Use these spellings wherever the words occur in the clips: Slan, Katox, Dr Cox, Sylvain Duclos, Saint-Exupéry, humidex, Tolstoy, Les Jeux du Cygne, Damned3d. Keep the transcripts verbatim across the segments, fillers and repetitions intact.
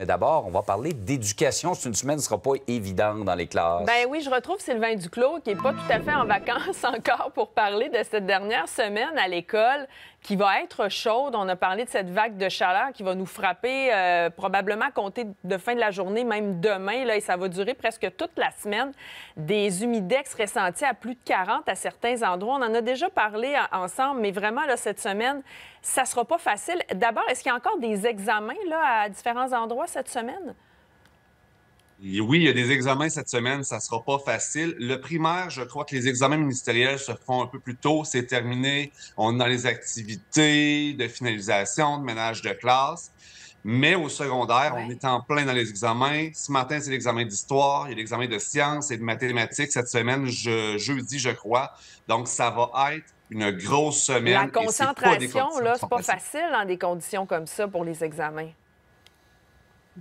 Mais d'abord, on va parler d'éducation. C'est une semaine qui ne sera pas évidente dans les classes. Bien oui, je retrouve Sylvain Duclos, qui n'est pas tout à fait en vacances encore, pour parler de cette dernière semaine à l'école qui va être chaude. On a parlé de cette vague de chaleur qui va nous frapper euh, probablement à compter de fin de la journée, même demain, là, et ça va durer presque toute la semaine. Des humidex ressentis à plus de quarante à certains endroits. On en a déjà parlé ensemble, mais vraiment, là, cette semaine, ça ne sera pas facile. D'abord, est-ce qu'il y a encore des examens là, à différents endroits cette semaine? Oui, il y a des examens cette semaine, ça ne sera pas facile. Le primaire, je crois que les examens ministériels se feront un peu plus tôt, c'est terminé. On est dans les activités de finalisation, de ménage de classe. Mais au secondaire, ouais. on est en plein dans les examens. Ce matin, c'est l'examen d'histoire, il y a l'examen de sciences et de mathématiques cette semaine, je, jeudi, je crois. Donc, ça va être une grosse semaine. La concentration, c'est là, c'est pas facile dans des conditions comme ça pour les examens.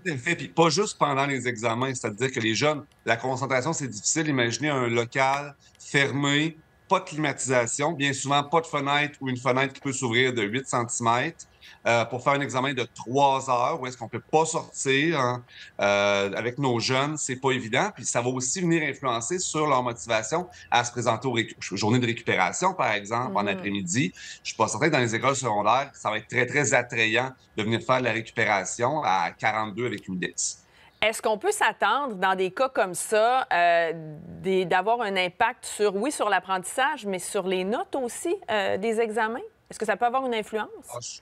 Tout à fait, puis pas juste pendant les examens, c'est-à-dire que les jeunes, la concentration, c'est difficile. Imaginez un local fermé, pas de climatisation, bien souvent pas de fenêtre ou une fenêtre qui peut s'ouvrir de huit centimètres euh, pour faire un examen de trois heures où est-ce qu'on ne peut pas sortir hein, euh, avec nos jeunes, c'est pas évident. Puis ça va aussi venir influencer sur leur motivation à se présenter aux récu- journées de récupération, par exemple, mmh. en après-midi. Je suis pas certain que dans les écoles secondaires, ça va être très, très attrayant de venir faire de la récupération à quarante-deux avec une dix. Est-ce qu'on peut s'attendre, dans des cas comme ça, euh, des, d'avoir un impact sur, oui, sur l'apprentissage, mais sur les notes aussi euh, des examens? Est-ce que ça peut avoir une influence? Ah, je...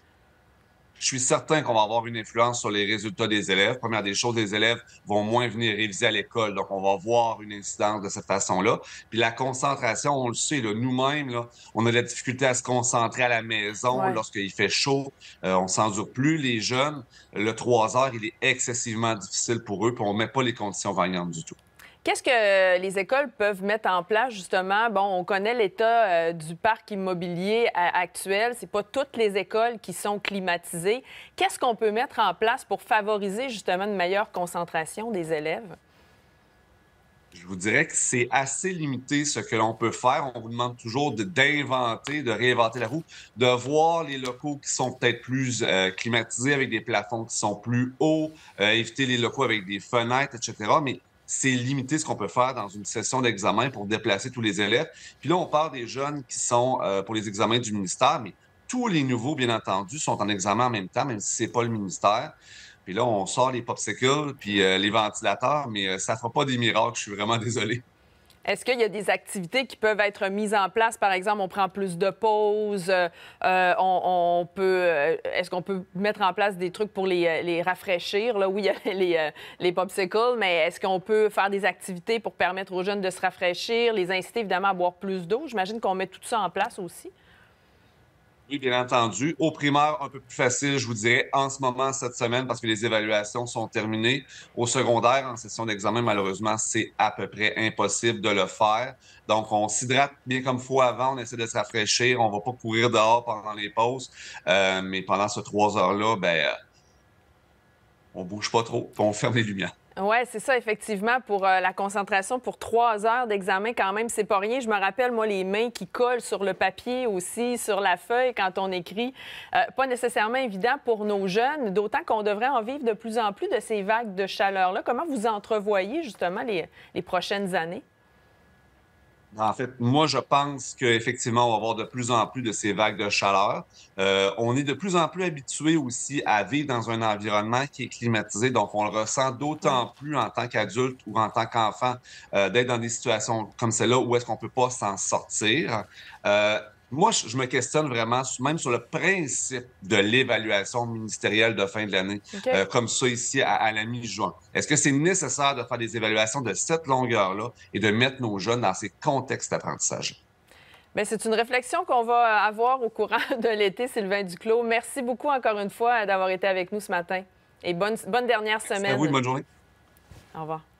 Je suis certain qu'on va avoir une influence sur les résultats des élèves. Première des choses, les élèves vont moins venir réviser à l'école. Donc, on va voir une incidence de cette façon-là. Puis la concentration, on le sait, là, nous-mêmes, là, on a de la difficulté à se concentrer à la maison ouais. lorsqu'il fait chaud. Euh, on ne s'endure plus. Les jeunes, le trois heures, il est excessivement difficile pour eux. Puis on ne met pas les conditions gagnantes du tout. Qu'est-ce que les écoles peuvent mettre en place, justement? Bon, on connaît l'état euh, du parc immobilier à, actuel. C'est pas toutes les écoles qui sont climatisées. Qu'est-ce qu'on peut mettre en place pour favoriser, justement, une meilleure concentration des élèves? Je vous dirais que c'est assez limité ce que l'on peut faire. On vous demande toujours de, d'inventer, de réinventer la roue, de voir les locaux qui sont peut-être plus euh, climatisés, avec des plafonds qui sont plus hauts, euh, éviter les locaux avec des fenêtres, et cetera. Mais c'est limiter ce qu'on peut faire dans une session d'examen pour déplacer tous les élèves. Puis là, on parle des jeunes qui sont euh, pour les examens du ministère, mais tous les nouveaux, bien entendu, sont en examen en même temps, même si c'est pas le ministère. Puis là, on sort les popsicles, puis euh, les ventilateurs, mais euh, ça fera pas des miracles, je suis vraiment désolé. Est-ce qu'il y a des activités qui peuvent être mises en place? Par exemple, on prend plus de pauses, euh, on, on peut, est-ce qu'on peut mettre en place des trucs pour les, les rafraîchir? Là, oui, il y a les, les popsicles, mais est-ce qu'on peut faire des activités pour permettre aux jeunes de se rafraîchir, les inciter évidemment à boire plus d'eau? J'imagine qu'on met tout ça en place aussi. Oui, bien entendu. Au primaire, un peu plus facile, je vous dirais, en ce moment, cette semaine, parce que les évaluations sont terminées. Au secondaire, en session d'examen, malheureusement, c'est à peu près impossible de le faire. Donc, on s'hydrate bien comme il faut avant, on essaie de se rafraîchir, on ne va pas courir dehors pendant les pauses. Euh, mais pendant ces trois heures-là, bien, on ne bouge pas trop, on ferme les lumières. Oui, c'est ça, effectivement, pour euh, la concentration, pour trois heures d'examen, quand même, c'est pas rien. Je me rappelle, moi, les mains qui collent sur le papier aussi, sur la feuille, quand on écrit. Euh, pas nécessairement évident pour nos jeunes, d'autant qu'on devrait en vivre de plus en plus de ces vagues de chaleur-là. Comment vous entrevoyez, justement, les, les prochaines années? En fait, moi, je pense qu'effectivement, on va avoir de plus en plus de ces vagues de chaleur. Euh, on est de plus en plus habitué aussi à vivre dans un environnement qui est climatisé. Donc, on le ressent d'autant plus en tant qu'adulte ou en tant qu'enfant euh, d'être dans des situations comme celle-là où est-ce qu'on ne peut pas s'en sortir. Euh, Moi, je me questionne vraiment même sur le principe de l'évaluation ministérielle de fin de l'année, okay. euh, comme ça ici à, à la mi-juin. Est-ce que c'est nécessaire de faire des évaluations de cette longueur-là et de mettre nos jeunes dans ces contextes d'apprentissage? Bien, c'est une réflexion qu'on va avoir au courant de l'été, Sylvain Duclos. Merci beaucoup encore une fois d'avoir été avec nous ce matin. Et bonne, bonne dernière semaine. Merci à vous, bonne journée. Au revoir.